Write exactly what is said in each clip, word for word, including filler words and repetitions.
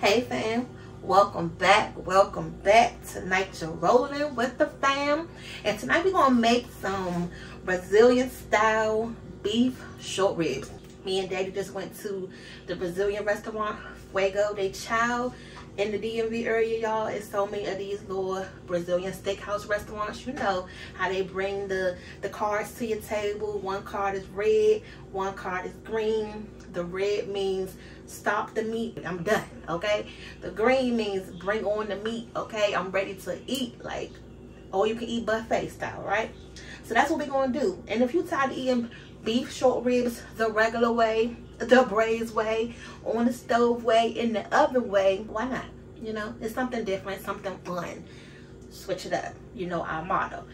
Hey fam, welcome back, welcome back. Tonight you're rolling with the fam, and tonight we're gonna make some Brazilian style beef short ribs. Me and Daddy just went to the Brazilian restaurant Fogo de Chão in the D M V area, y'all. It's so many of these little Brazilian steakhouse restaurants. You know how they bring the, the cards to your table. One card is red, one card is green. The red means stop the meat, I'm done, okay? The green means bring on the meat, okay? I'm ready to eat, like, or you can eat buffet style, right? So that's what we're going to do. And if you're tired of eating beef short ribs the regular way, the braised way, on the stove way, in the oven way, why not? You know, it's something different, something fun. Switch it up, you know, our motto.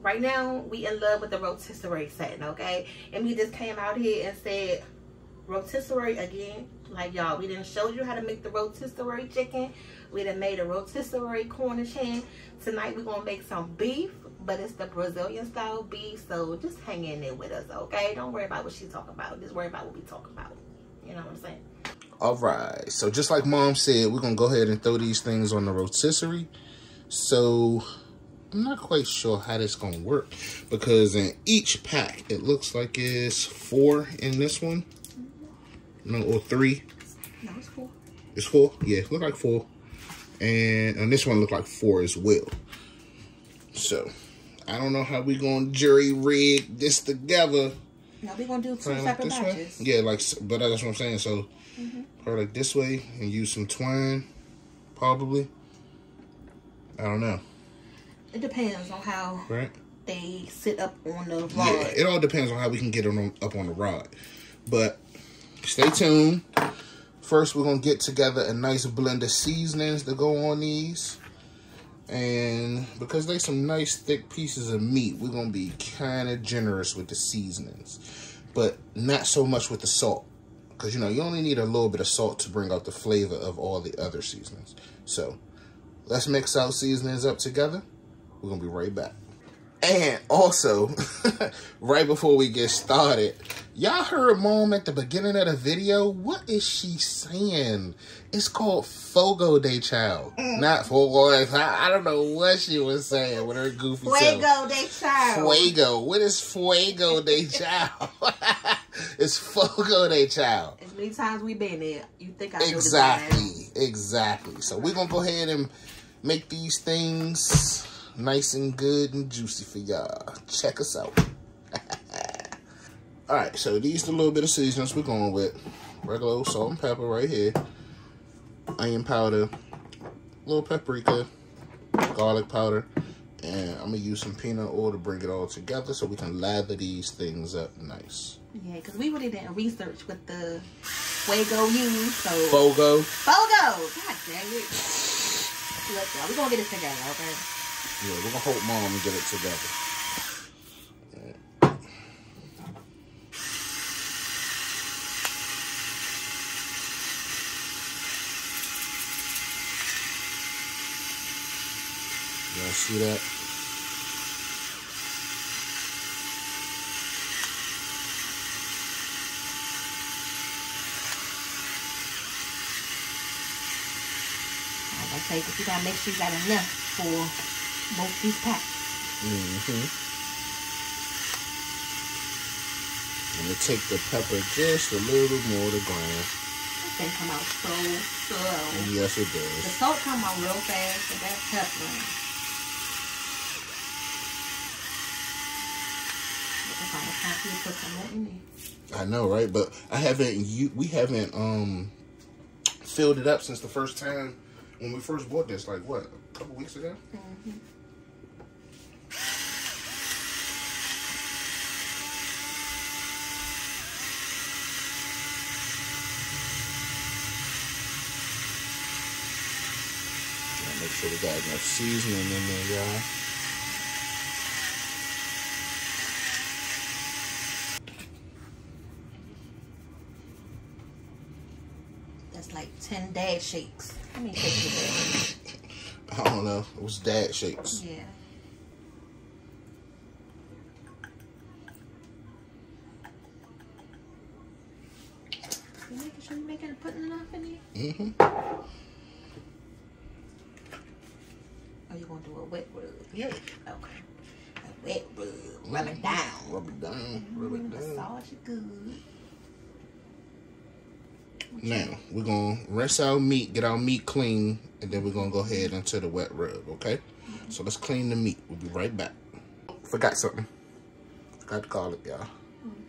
Right now, we in love with the rotisserie setting, okay? And we just came out here and said rotisserie again. Like, y'all, we didn't show you how to make the rotisserie chicken. We done made a rotisserie Cornish hen. Tonight, we're gonna make some beef, but it's the Brazilian style beef, so just hang in there with us, okay? Don't worry about what she's talking about. Just worry about what we talk about. You know what I'm saying? All right, so just like Mom said, we're gonna go ahead and throw these things on the rotisserie. So I'm not quite sure how this gonna work, because in each pack, it looks like it's four in this one. No, or three. No, it's four. It's four? Yeah, look like four. And on this one, look like four as well. So I don't know how we gonna jury rig this together. No, we gonna do two like separate batches. Way. Yeah, like, but that's what I'm saying. So mm-hmm. Probably like this way and use some twine, probably. I don't know. It depends on how right? they sit up on the rod. Yeah, it all depends on how we can get them up on the rod, but. Stay tuned. First, we're going to get together a nice blend of seasonings to go on these. And because they some nice thick pieces of meat, we're going to be kind of generous with the seasonings. But not so much with the salt. Because, you know, you only need a little bit of salt to bring out the flavor of all the other seasonings. So, let's mix our seasonings up together. We're going to be right back. And also, right before we get started, y'all heard Mom at the beginning of the video. What is she saying? It's called Fogo de Chão, mm. not Fogo. I, I don't know what she was saying with her goofy Fuego self. De Chão. Fuego. What is Fuego de Chão? It's Fogo de Chão. As many times we've been there, you think I know exactly, exactly. So we're gonna go ahead and make these things nice and good and juicy for y'all. Check us out. All right, so these are a little bit of seasonings we're going with. Regular old salt and pepper right here. Onion powder, little paprika, garlic powder, and I'm gonna use some peanut oil to bring it all together so we can lather these things up nice. Yeah, because we really didn't research what the Fuego used, so. Fogo. Fogo! God dang it. Look, y'all, we're gonna get it together, okay? Yeah, we're gonna help Mom and get it together. Y'all see that? Like I say, because you gotta make sure you got enough for both these packs. Mm-hmm. I'm gonna take the pepper just a little more to grind. This thing come out so slow. Yes, it does. The salt come out real fast, but that pepper. I know, right? But I haven't. You, we haven't um filled it up since the first time when we first bought this. Like what, a couple weeks ago? Mm-hmm. Gotta make sure we got enough seasoning in there, y'all. ten dad shakes. How many shakes you got? I don't know. It was dad shakes. Yeah. You making sure you're making, putting enough in there? Mm-hmm. do a wet rub. Yeah. Okay. A wet rub. Rub it down. Rub it down. Rub it down. Massage it good. Now, we're going to rinse our meat, get our meat clean, and then we're going to go ahead into the wet rub, okay? Mm-hmm. So let's clean the meat. We'll be right back. Forgot something. Forgot to call it, y'all. Mm-hmm.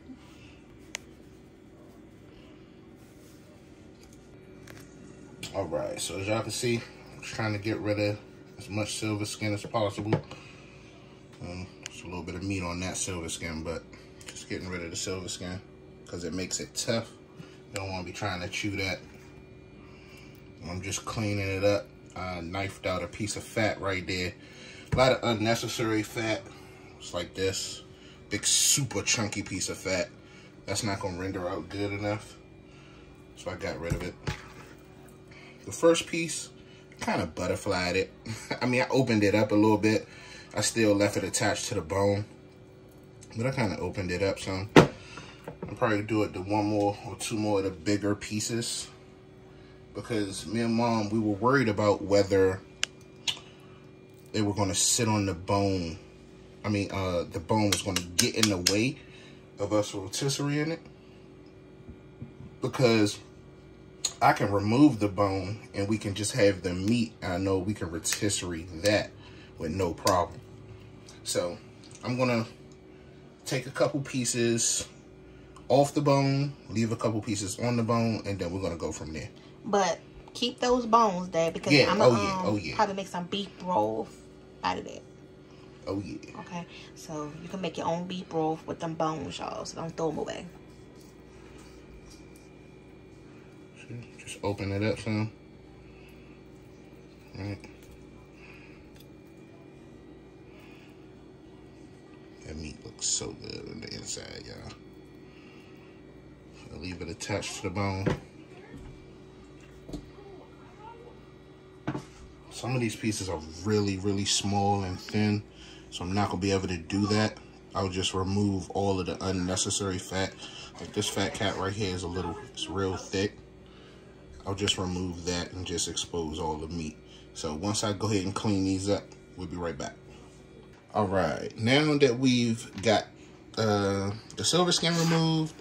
All right, so as y'all can see, I'm just trying to get rid of as much silver skin as possible. Um, there's a little bit of meat on that silver skin, but just getting rid of the silver skin because it makes it tough. Don't want to be trying to chew that. I'm just cleaning it up. I knifed out a piece of fat right there. A lot of unnecessary fat. It's like this big super chunky piece of fat. That's not going to render out good enough. So I got rid of it. The first piece, I kind of butterflied it. I mean, I opened it up a little bit. I still left it attached to the bone. But I kind of opened it up some. I'll probably do it to one more or two more of the bigger pieces, because me and Mom, we were worried about whether they were going to sit on the bone. I mean, uh, the bone was going to get in the way of us rotisserie in it, because I can remove the bone and we can just have the meat. I know we can rotisserie that with no problem. So I'm going to take a couple pieces off the bone, leave a couple pieces on the bone, and then we're gonna go from there. But keep those bones there, because yeah, I'm gonna oh yeah, um, oh yeah. probably make some beef broth out of that. Oh yeah. Okay, so you can make your own beef broth with them bones, y'all. So don't throw them away. Just open it up some. All right. That meat looks so good on the inside, y'all. I'll leave it attached to the bone. Some of these pieces are really, really small and thin, so I'm not going to be able to do that. I'll just remove all of the unnecessary fat. Like this fat cap right here is a little, it's real thick. I'll just remove that and just expose all the meat. So once I go ahead and clean these up, we'll be right back. All right, now that we've got uh, the silver skin removed,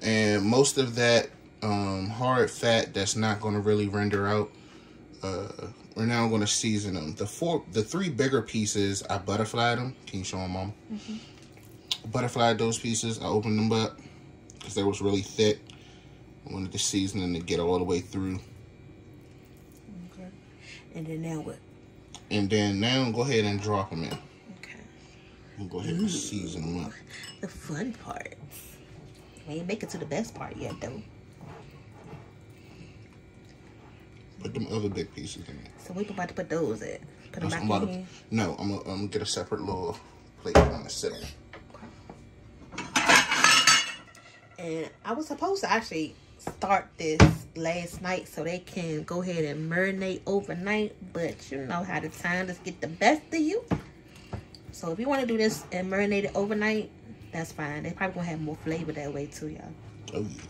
and most of that um, hard fat that's not going to really render out, uh, we're now going to season them. The four, the three bigger pieces, I butterflied them. Can you show them, Mama? Mm-hmm. Butterflied those pieces. I opened them up because they was really thick. I wanted the seasoning to get all the way through. Okay. And then now what? And then now go ahead and drop them in. Okay. We'll go ahead Ooh, and season them up. The fun part. I ain't make it to the best part yet, though. Put them other big pieces in there. So we about to put those in. Put them back in here. No, I'm gonna um, get a separate little plate I'm gonna sit on. And I was supposed to actually start this last night so they can go ahead and marinate overnight, but you know how the time just get the best of you. So if you want to do this and marinate it overnight, that's fine. They probably gonna have more flavor that way too, y'all. Oh yeah.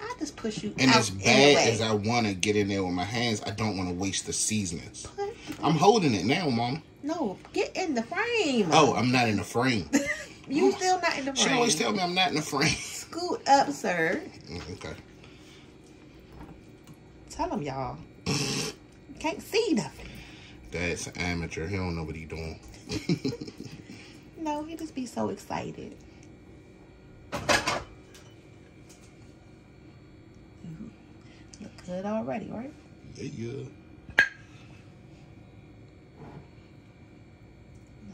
I just push you. And out as bad anyway. as I wanna get in there with my hands, I don't wanna waste the seasonings. Put, I'm holding it now, Mama. No, get in the frame. Oh, I'm not in the frame. You oh, still not in the frame. She always tell me I'm not in the frame. Scoot up, sir. Okay. Tell him, y'all. Can't see nothing. That's an amateur. He don't know what he doing. No, he just be so excited. Mm-hmm. Look good already, right? Yeah, yeah.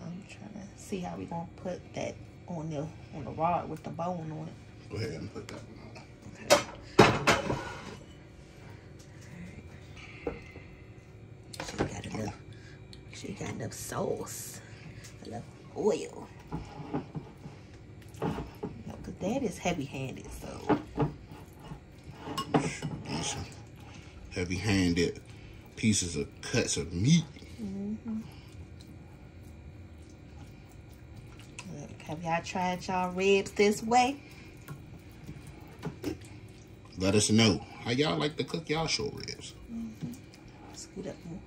I'm trying to see how we gonna put that on the on the rod with the bone on it. Go ahead and put that one on. Okay. She got enough sauce, enough oil. No, cause that is heavy-handed, so. Heavy-handed pieces of cuts of meat. Mm-hmm. Look, have y'all tried y'all ribs this way? Let us know how y'all like to cook y'all short ribs. Mm-hmm. Scoot up more.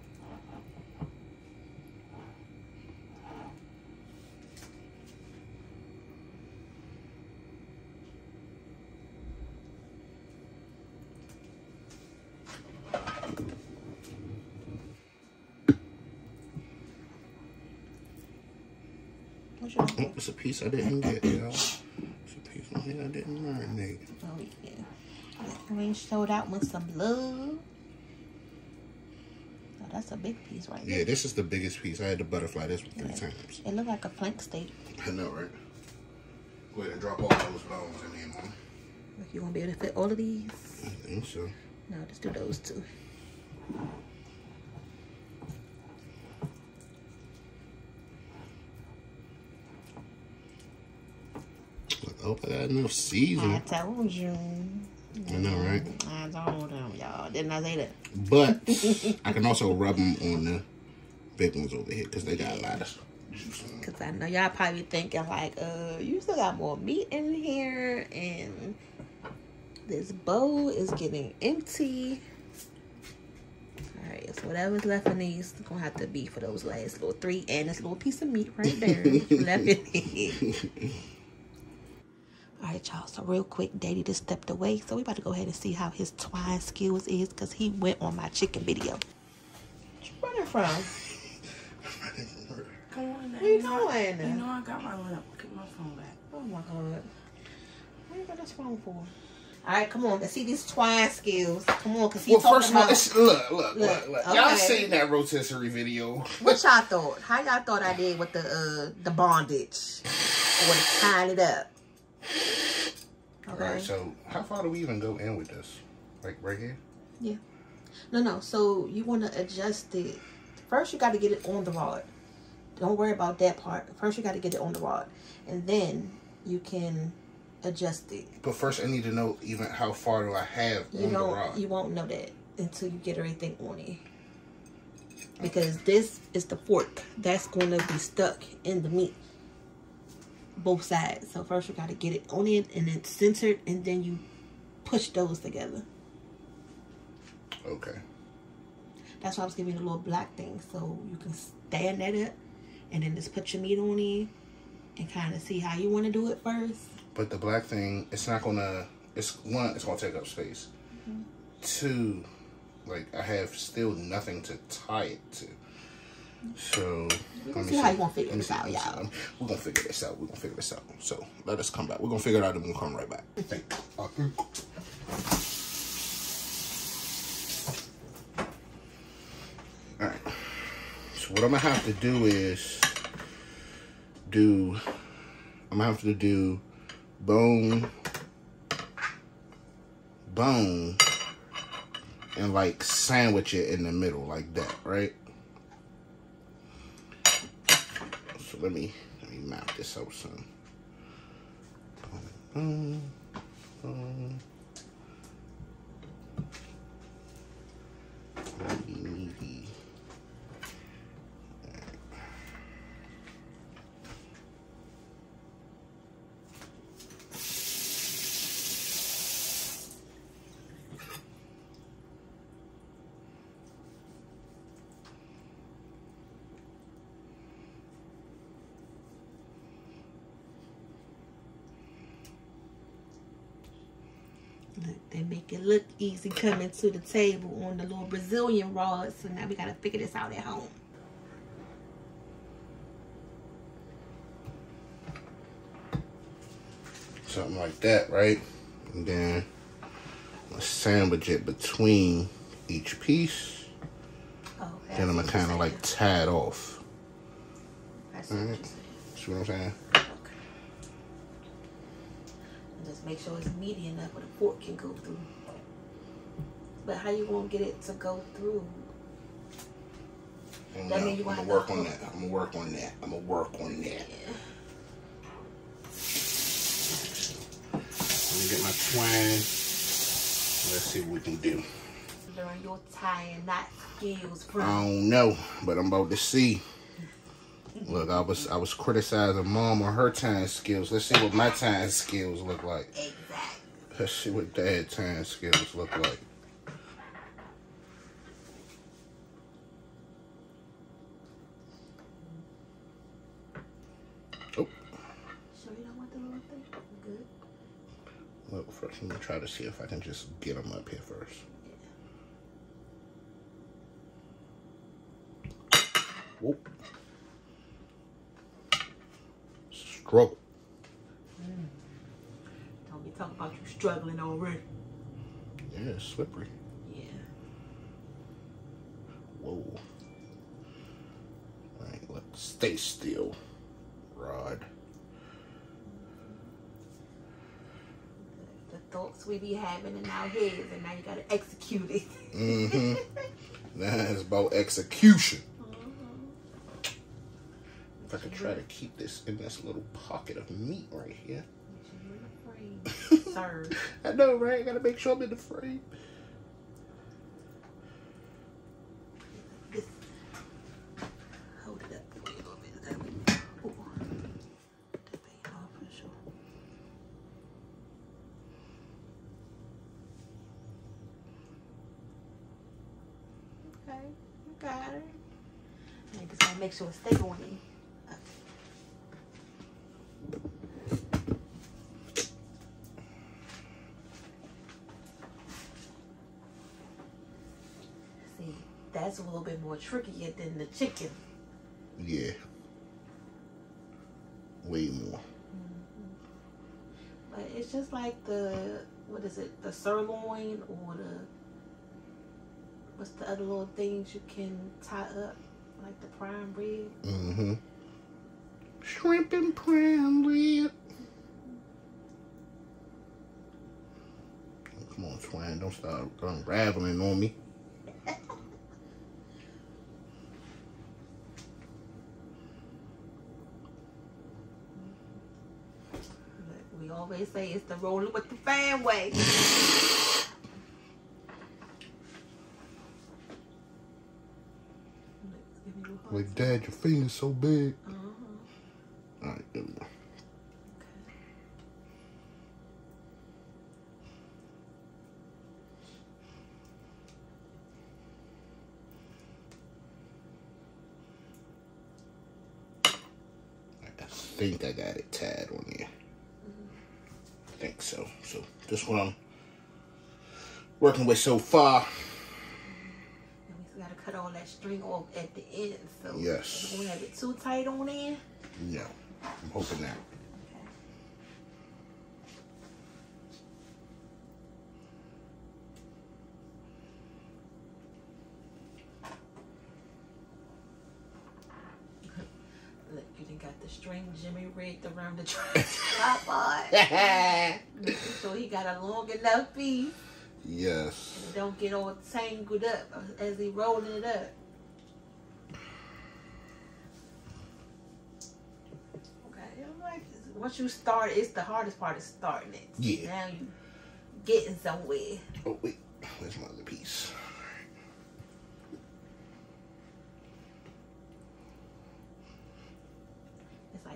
Oh, it's a piece I didn't get, y'all. It's a piece on here I didn't marinate. Oh, yeah. Range sold out with some love. Oh, that's a big piece right there. Yeah, this is the biggest piece. I had to butterfly this one yeah. three times. It looked like a flank steak. I know, right? Go ahead and drop all those bones in there, Mom. You won't be able to fit all of these? I think so. No, just do those two. I hope I got enough seasoning. I told you. I know, right? I told them, y'all. Didn't I say that? But I can also rub them on the big ones over here because they got a lot of juice. Because I know y'all probably thinking like, uh, you still got more meat in here and this bowl is getting empty. All right, so whatever's left in these is going to have to be for those last little three and this little piece of meat right there left in here. All right, y'all, so real quick, Daddy just stepped away. So we about to go ahead and see how his twine skills is because he went on my chicken video. What you running from? Come on, where you going? You know I got my laptop. Get my phone back. Oh, my God. What you got this phone for? All right, come on. Let's see these twine skills. Come on, because he well, talking about... Well, first of all, look, look, look, look. Okay. Y'all seen that rotisserie video. What y'all thought? How y'all thought I did with the, uh, the bondage? Or tying it up? Okay. Alright, so how far do we even go in with this? Like right here? Yeah. No, no. So you want to adjust it. First, you got to get it on the rod. Don't worry about that part. First, you got to get it on the rod. And then you can adjust it. But first, I need to know even how far do I have you on the rod. You won't know that until you get everything on it. Because okay. This is the fork. That's going to be stuck in the meat. Both sides. So first you gotta get it on it and then centered, and then you push those together. Okay. That's why I was giving you the little black thing, so you can stand that up and then just put your meat on it and kind of see how you want to do it first. But the black thing, it's not gonna. It's one. It's gonna take up space. Mm-hmm. Two, like I have still nothing to tie it to. So, let me see, see how you gonna figure this out, y'all. We're gonna figure this out. We're gonna figure this out. So, let us come back. We're gonna figure it out and we'll come right back. Alright. So, what I'm gonna have to do is do, I'm gonna have to do bone, bone, and like sandwich it in the middle, like that, right? So let me let me map this out some. Boom, boom, boom. Maybe. All right. Look, they make it look easy coming to the table on the little Brazilian rod. So now we gotta figure this out at home. Something like that, right? And then I'll sandwich it between each piece. Oh, okay. Then I'm gonna kind of like tie it off. All right. See what I'm saying? Just make sure it's meaty enough where the fork can go through. But how you gonna get it to go through? I'm gonna, that mean you I'm gonna work on that. I'm gonna work on that. I'm gonna work on that. Yeah. Let me get my twine. Let's see what we can do. Learn your tie and knot skills, bro. I don't know, but I'm about to see. Look, I was I was criticizing Mom on her tying skills. Let's see what my tying skills look like. Exactly. Let's see what dad time scales look like. Oh. Sure you don't want the wrong thing? We're good? Well, first I'm gonna try to see if I can just get them up here first. Yeah. Whoop. Struggle. Mm. Don't be talking about you struggling already. Yeah, it's slippery. Yeah. Whoa. All right, look, stay still, Rod. The thoughts we be having in our heads, and now you gotta execute it. Mm-hmm. Now it's about execution. I could try to keep this in this little pocket of meat right here. You're afraid, sir. I know, right? I gotta make sure I'm in the frame. This. Hold it up for you a little bit. That way. Oh. That way, you know, for sure. Okay, you got it. I just gotta make sure it's stable on you. That's a little bit more trickier than the chicken. Yeah. Way more. Mm-hmm. But it's just like the, what is it, the sirloin or the, what's the other little things you can tie up? Like the prime rib? Mm-hmm. Shrimp and prime rib. Mm-hmm. Oh, come on, Twine. Don't start unraveling on me. Always say it's the rolling with the Pham way. Like, Dad, your finger's so big. Uh -huh. All right, there we go. Okay. I think I got it tied on there. I think so. So this one I'm working with so far. And we still gotta cut all that string off at the end. So yes. We don't have it too tight on there. No, I'm hoping that. String Jimmy rigged around the tripod. So he got a long enough piece. Yes. And don't get all tangled up as he rolling it up. Okay, like once you start, it's the hardest part is starting it. Yeah. Now you getting somewhere. Oh wait, where's my other piece?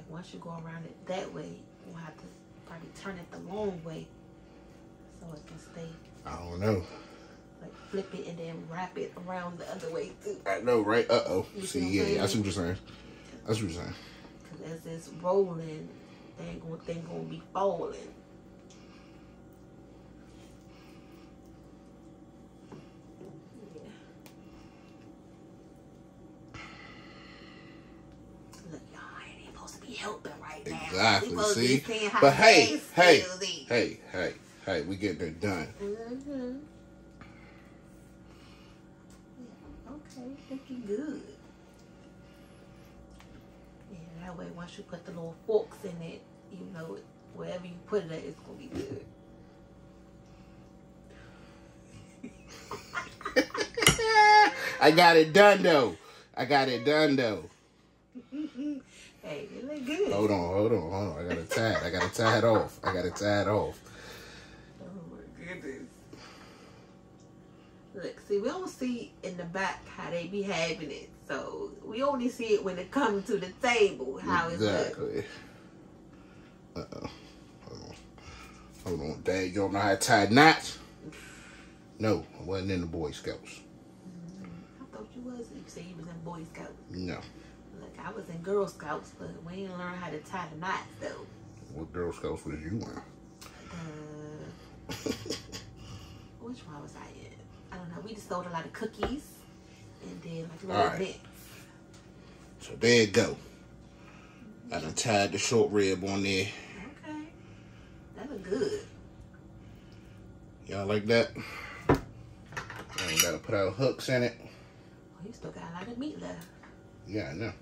Once you go around it that way, you'll have to probably turn it the long way so it can stay. I don't know. Like flip it and then wrap it around the other way too. I know, right? Uh oh. You see, yeah, yeah, I see what you're saying. I see what you're saying. Because as it's rolling, they ain't gonna, they ain't gonna be falling. Exactly. See, but hey, hey, hey, hey, hey, we getting it done. Mm-hmm. Yeah, okay, looking good. Yeah, that way, once you put the little forks in it, you know, wherever you put it, it's gonna be good. I got it done though. I got it done though. Hey, it look good. Hold on, hold on, hold on. I gotta tie it. I gotta tie it off. I gotta tie it off. Oh my goodness. Look, see, we don't see in the back how they be having it. So we only see it when it comes to the table, how exactly. It looks. Uh-oh. Hold on. Hold on, Dad, you don't know how to tie knots? No, I wasn't in the Boy Scouts. I thought you was. You said you was in Boy Scouts. No. Look, I was in Girl Scouts, but we didn't learn how to tie the knots, though. What Girl Scouts was you in? Uh, which one was I in? I don't know. We just sold a lot of cookies and did like little right. bits. So there you go. I done tied the short rib on there. Okay. That look good. Y'all like that? I ain't gotta put out hooks in it. Oh, you still got a lot of meat left. Yeah, I know.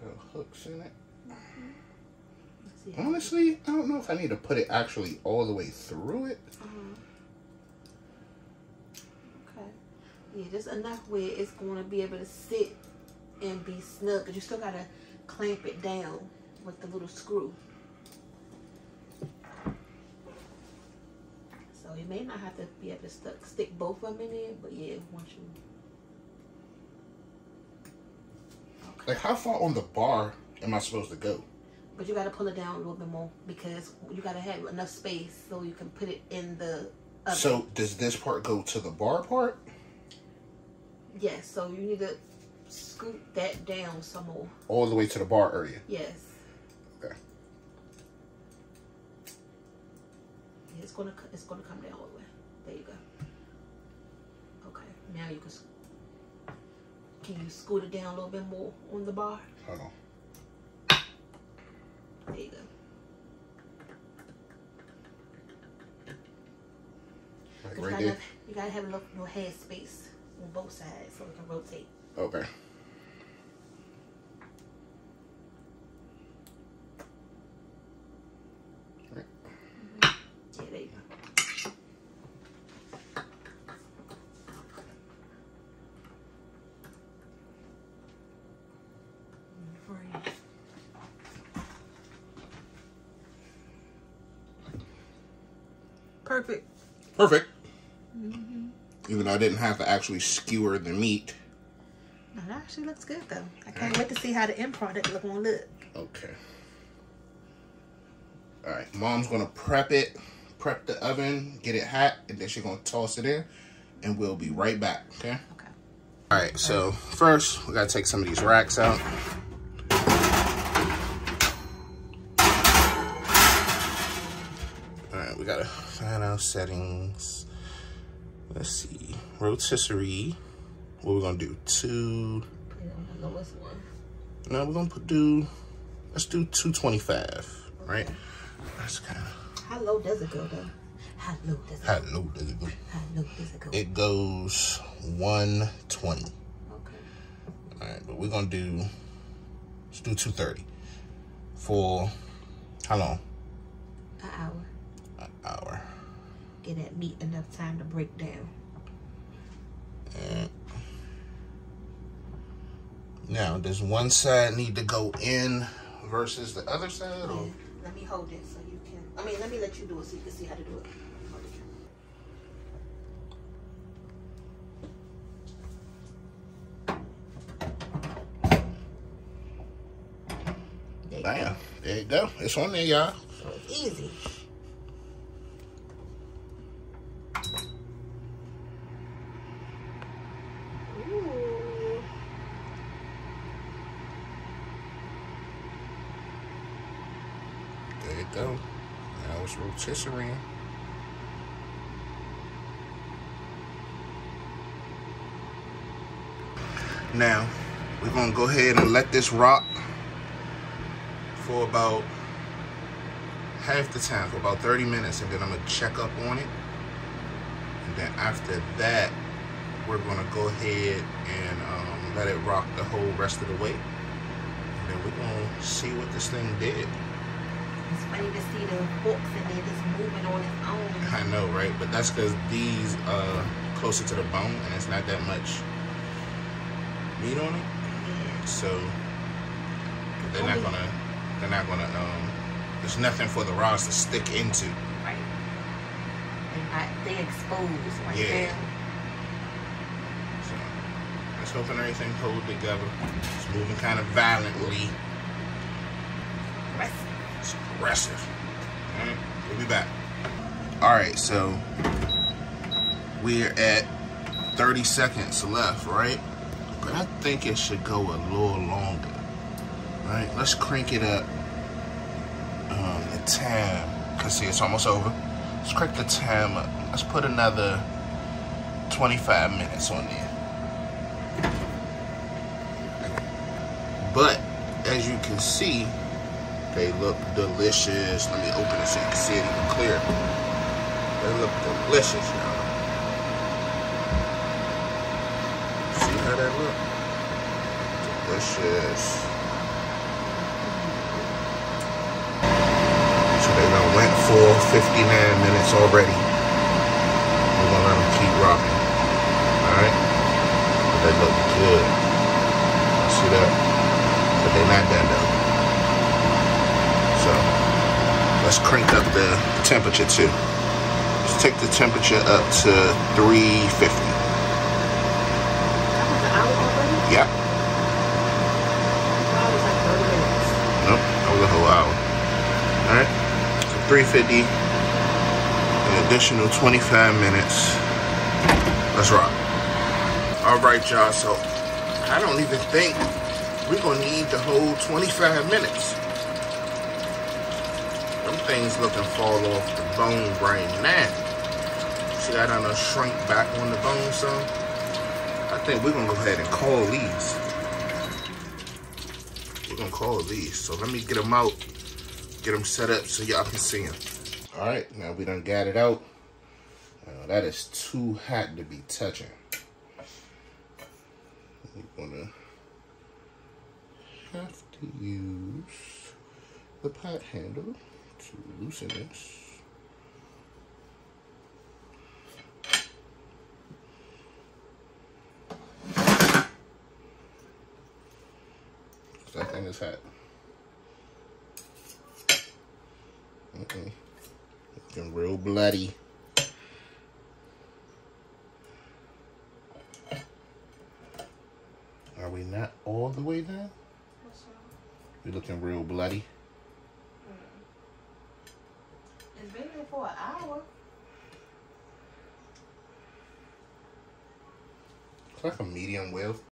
Put out hooks in it. Mm-hmm. Honestly, I don't know if I need to put it actually all the way through it. Mm-hmm. Okay. Yeah, just enough where it's gonna be able to sit and be snug, but you still gotta clamp it down with the little screw. So you may not have to be able to stuck, stick both of them in there, but yeah, once you... Okay. Like, how far on the bar am I supposed to go? But you got to pull it down a little bit more because you got to have enough space so you can put it in the oven. So does this part go to the bar part? Yes, so you need to scoop that down some more. All the way to the bar area? Yes. Okay. It's gonna it's gonna come down all the way. There you go. Okay, now you can. Can you scoot it down a little bit more on the bar? Hold on. There you go. Like right you, gotta have, you gotta have a little, little head space on both sides so it can rotate. Okay. Perfect. Perfect. Mm-hmm. Even though I didn't have to actually skewer the meat. No, that actually looks good though. I can't right. wait to see how the end product look gonna look. Okay. All right, Mom's gonna prep it, prep the oven, get it hot, and then she's gonna toss it in, and we'll be right back. Okay. Okay. All right. So first, we gotta take some of these racks out. We gotta find our settings. Let's see. Rotisserie. What we're gonna do? Two. No, no, we're gonna put do. Let's do two twenty-five. Right. That's kind of. How low does it go though? How low does it go? How low does it go? How low does it go? It goes one twenty. Okay. All right, but we're gonna do. Let's do two thirty. For how long? An hour. Hour. Get that meat enough time to break down. And now, does one side need to go in versus the other side? Or? Let me hold it so you can. I mean, let me let you do it so you can see how to do it. There you Bam. go. There you go. It's on there, y'all. So it's easy. There you go. Now it's rotisserie. Now, we're going to go ahead and let this rock for about half the time, for about thirty minutes, and then I'm going to check up on it. And then after that, we're going to go ahead and um, let it rock the whole rest of the way. And then we're going to see what this thing did. It's funny to see the forks in there just moving on its own. I know, right? But that's because these are closer to the bone and it's not that much meat on it. Yeah. So they're not gonna, they're not gonna, um, there's nothing for the rods to stick into. Right. They're not, they exposed right yeah. there. So let's hope everything holds together. It's moving kind of violently. Aggressive. Aggressive. Mm-hmm. We'll be back. All right, so we're at thirty seconds left, right? But I think it should go a little longer. All right, let's crank it up. Um, the time, cause see, it's almost over. Let's crank the time up. Let's put another twenty-five minutes on there. But as you can see, they look delicious. Let me open it so you can see it even clearer. They look delicious, y'all. See how that look? Delicious. So they done went for fifty-nine minutes already. We're gonna let them keep rocking. Alright? They look good. See that? But they not done though. So, let's crank up the temperature too. Let's take the temperature up to three fifty. That was an hour already? Yeah. That was like thirty minutes. Nope, that was a whole hour. Alright, so three fifty, an additional twenty-five minutes. Let's rock. Alright, y'all, so I don't even think we're gonna need the whole twenty-five minutes. Them things looking fall off the bone right now. See that I done shrink back on the bone some? I think we're gonna go ahead and call these. We're gonna call these. So let me get them out, get them set up so y'all can see them. All right, now we done got it out. Now that is too hot to be touching. We're gonna have to use the pot handle to loosen this. That thing is hot. Okay. Looking real bloody. Are we not all the way down? What's wrong? You're looking real bloody. It's been there for an hour. It's like a medium well.